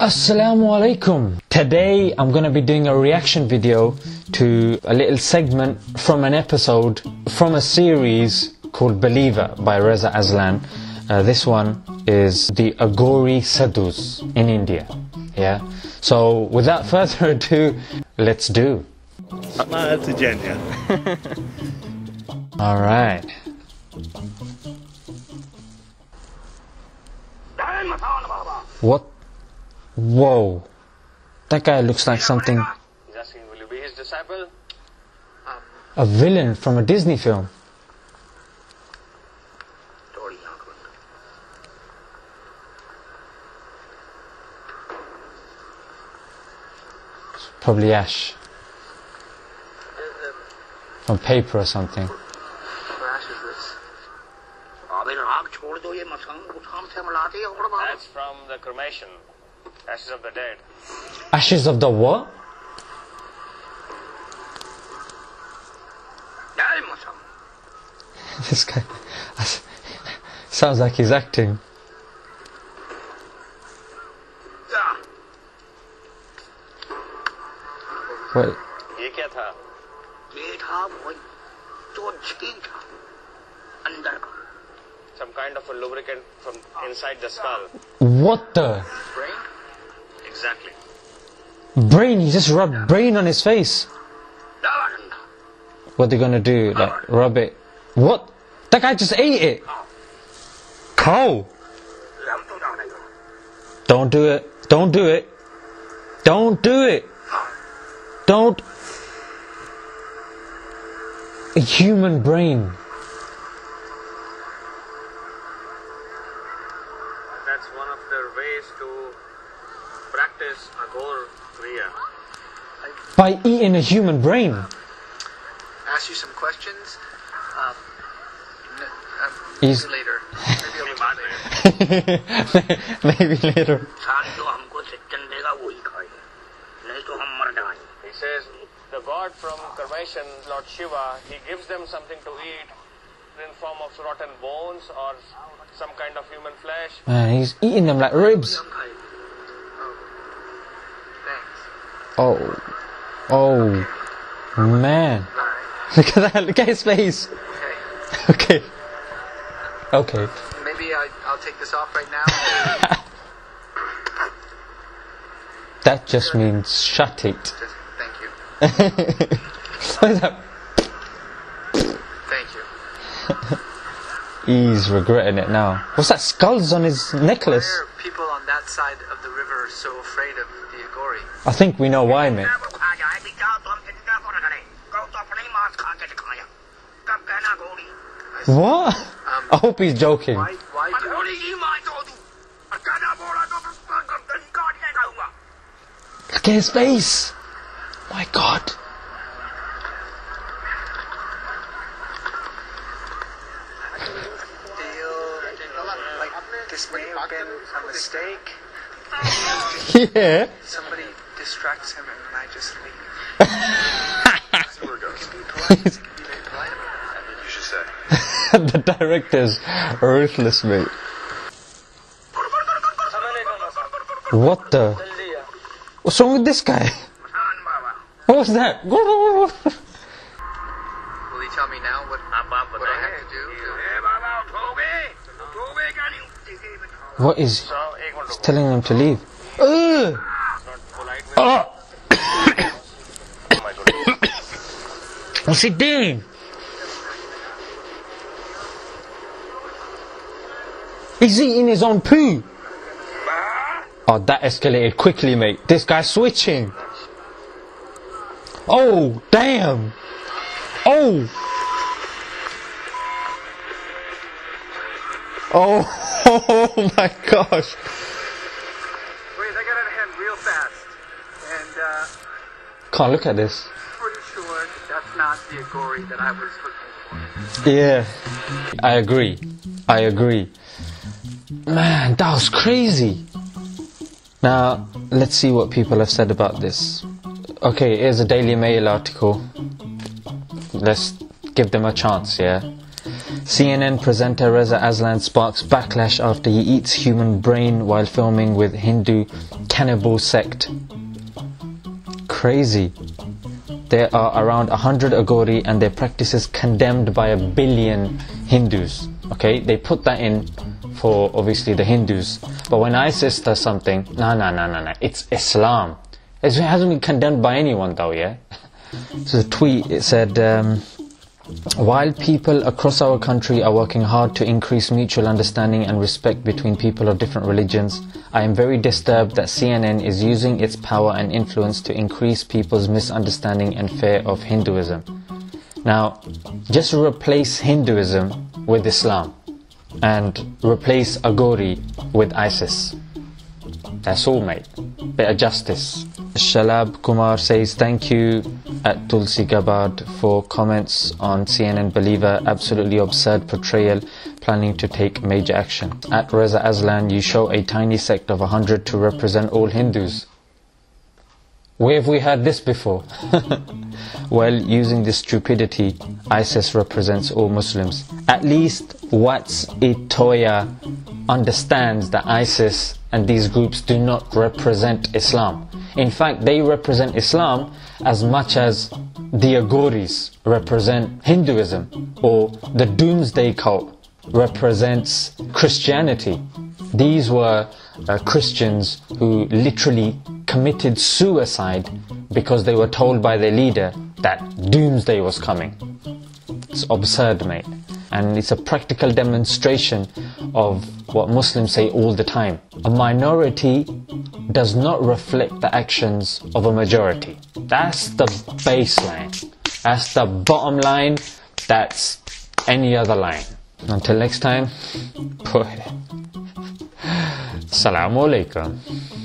Assalamu alaikum. Today I'm going to be doing a reaction video to a little segment from an episode from a series called Believer by Reza Aslan. This one is the Aghori Sadhus in India. Yeah. So without further ado, let's do. Smile to Jenya. All right. What? Whoa, that guy looks like something. Will you be his disciple? A villain from a Disney film. It's probably ash from paper or something. That's from the cremation. Ashes of the dead. Ashes of the what? This guy sounds like he's acting. What? Some kind of a lubricant from inside the skull. What the? Exactly. Brain, he just rubbed brain on his face. What are they gonna do? Like, rub it. What? That guy just ate it. Cow. Don't do it. Don't do it. Don't do it. Don't. A human brain. That's one of their ways to practice Aghori Kriya. By eating a human brain. Ask you some questions. Later. Maybe later. Maybe later. He says the god from cremation, Lord Shiva, he gives them something to eat in form of rotten bones or some kind of human flesh. Man, he's eating them like ribs. Oh, oh, man. Look at that, look at his face. Okay. Okay. Maybe I'll take this off right now. That just means shut it. Thank you. What is that? Thank you. He's regretting it now. What's that? Skulls on his necklace? Why are people on that side of the river so afraid of the Aghori? I think we know why, mate. What? I hope he's joking. Why look at his face! My God! This may have been a mistake. Yeah. Somebody distracts him and I just leave. The director's ruthless, mate. What the? What's wrong with this guy? What was that? Will he tell me now what I have to do? What is? He's telling him to leave. Ugh! Oh. What's he doing? He's eating his own poo. Oh, that escalated quickly, mate. This guy's switching. Oh, damn. Oh. Oh, oh my gosh. Wait, I got out of hand real fast. And, can't look at this. That's not the Aghori that I was looking for. Yeah, I agree. I agree. Man, that was crazy. Now, let's see what people have said about this. Okay, here's a Daily Mail article. Let's give them a chance, yeah? CNN presenter Reza Aslan sparks backlash after he eats human brain while filming with Hindu cannibal sect. Crazy. There are around 100 Aghori and their practices condemned by 1 billion Hindus. Okay, they put that in for obviously the Hindus. But when ISIS does something, no, it's Islam. It hasn't been condemned by anyone though, yeah? So the tweet, it said, while people across our country are working hard to increase mutual understanding and respect between people of different religions, I am very disturbed that CNN is using its power and influence to increase people's misunderstanding and fear of Hinduism. Now, just replace Hinduism with Islam and replace Aghori with ISIS. That's all, mate. Bit of justice. Shalab Kumar says, thank you at Tulsi Gabbard for comments on CNN Believer, absolutely absurd portrayal, planning to take major action. At Reza Aslan, you show a tiny sect of 100 to represent all Hindus. Where have we heard this before? Well, using this stupidity, ISIS represents all Muslims. At least Wats Itoya understands that ISIS and these groups do not represent Islam. In fact, they represent Islam as much as the Aghoris represent Hinduism, or the Doomsday cult represents Christianity. These were Christians who literally committed suicide because they were told by their leader that doomsday was coming. It's absurd, mate. And it's a practical demonstration of what Muslims say all the time. A minority does not reflect the actions of a majority. That's the baseline. That's the bottom line. That's any other line. Until next time, Assalamu alaikum.